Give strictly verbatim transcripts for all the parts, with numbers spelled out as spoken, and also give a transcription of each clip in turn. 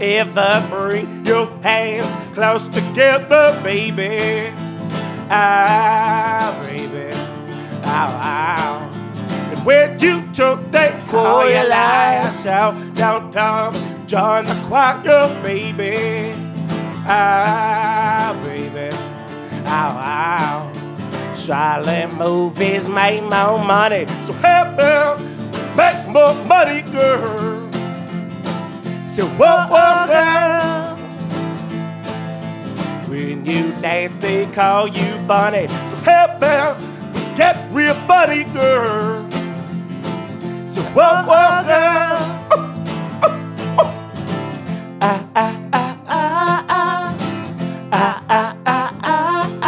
ever. Bring your hands close together, baby. Ah, baby. Ow, ow. And when you took that choir lights out, down, down, join the choir, baby. Ah, baby. Ow, ow. Silent movies make more money, so help them make more money, girl. Say, whoa, whoa, girl. When you dance, they call you funny. So help out, get real funny, girl. Say, whoa, whoa, girl. Ah, ah, ah, ah, ah. Ah, ah, ah, ah, ah, ah, ah.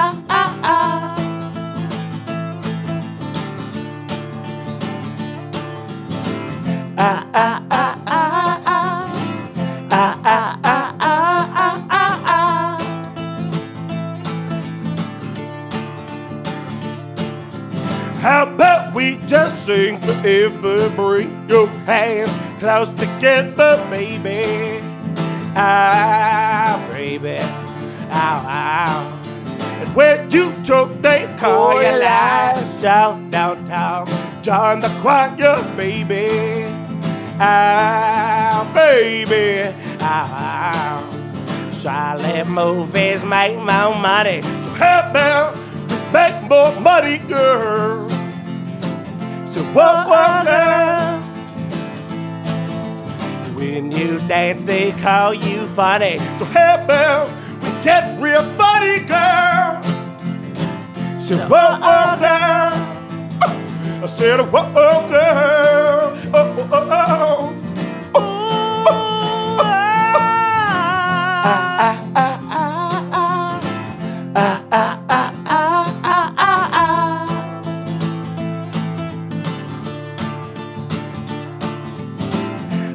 Ah, ah, ah, ah, ah. Ah, ah, ah, ah, ah, ah, ah. How about we just sing forever? Bring your hands close together, baby. Ah, baby. Ow, ow. And when you choke, they call oh, your life out, downtown, join the choir, baby. Ow, baby. Ow, ow. Silent movies make more money, so help out, make more money, girl. So whoa, whoa, girl. When you dance, they call you funny, so help out. Get real funny, girl. Say, whoa, whoa, girl. I said, whoa, whoa, girl. Oh, oh, oh, oh. Oh, oh, oh. Ah, ah, ah, ah, ah. Ah, ah, ah, ah, ah, ah, ah.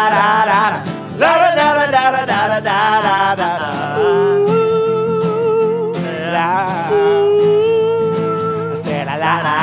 la la la la la. Say la la la.